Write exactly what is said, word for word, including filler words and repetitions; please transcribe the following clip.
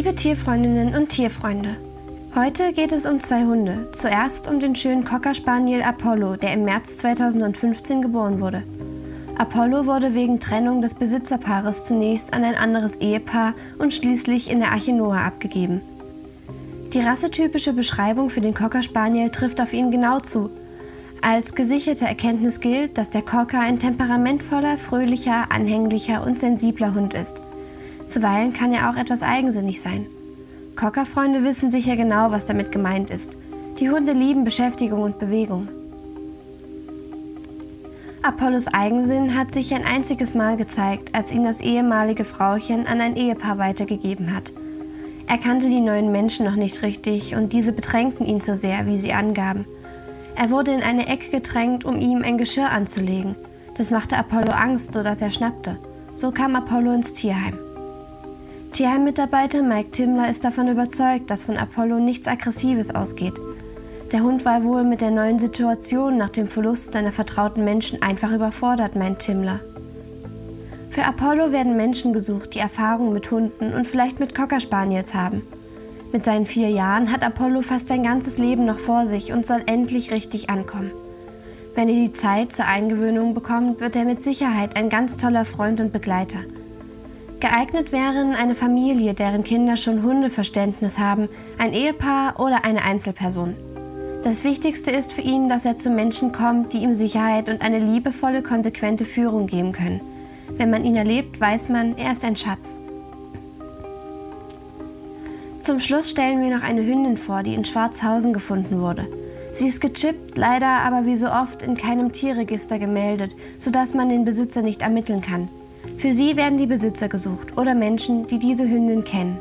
Liebe Tierfreundinnen und Tierfreunde, heute geht es um zwei Hunde. Zuerst um den schönen Cocker-Spaniel Apollo, der im März zweitausendfünfzehn geboren wurde. Apollo wurde wegen Trennung des Besitzerpaares zunächst an ein anderes Ehepaar und schließlich in der Arche Noah abgegeben. Die rassetypische Beschreibung für den Cocker-Spaniel trifft auf ihn genau zu. Als gesicherte Erkenntnis gilt, dass der Cocker ein temperamentvoller, fröhlicher, anhänglicher und sensibler Hund ist. Zuweilen kann er auch etwas eigensinnig sein. Cocker-Freunde wissen sicher genau, was damit gemeint ist. Die Hunde lieben Beschäftigung und Bewegung. Apollos Eigensinn hat sich ein einziges Mal gezeigt, als ihn das ehemalige Frauchen an ein Ehepaar weitergegeben hat. Er kannte die neuen Menschen noch nicht richtig und diese bedrängten ihn so sehr, wie sie angaben. Er wurde in eine Ecke gedrängt, um ihm ein Geschirr anzulegen. Das machte Apollo Angst, sodass er schnappte. So kam Apollo ins Tierheim. Tierheim-Mitarbeiter Mike Timmler ist davon überzeugt, dass von Apollo nichts Aggressives ausgeht. Der Hund war wohl mit der neuen Situation nach dem Verlust seiner vertrauten Menschen einfach überfordert, meint Timmler. Für Apollo werden Menschen gesucht, die Erfahrung mit Hunden und vielleicht mit Cocker-Spaniels haben. Mit seinen vier Jahren hat Apollo fast sein ganzes Leben noch vor sich und soll endlich richtig ankommen. Wenn er die Zeit zur Eingewöhnung bekommt, wird er mit Sicherheit ein ganz toller Freund und Begleiter. Geeignet wären eine Familie, deren Kinder schon Hundeverständnis haben, ein Ehepaar oder eine Einzelperson. Das Wichtigste ist für ihn, dass er zu Menschen kommt, die ihm Sicherheit und eine liebevolle, konsequente Führung geben können. Wenn man ihn erlebt, weiß man, er ist ein Schatz. Zum Schluss stellen wir noch eine Hündin vor, die in Schwarzhausen gefunden wurde. Sie ist gechippt, leider aber wie so oft in keinem Tierregister gemeldet, sodass man den Besitzer nicht ermitteln kann. Für sie werden die Besitzer gesucht oder Menschen, die diese Hündin kennen.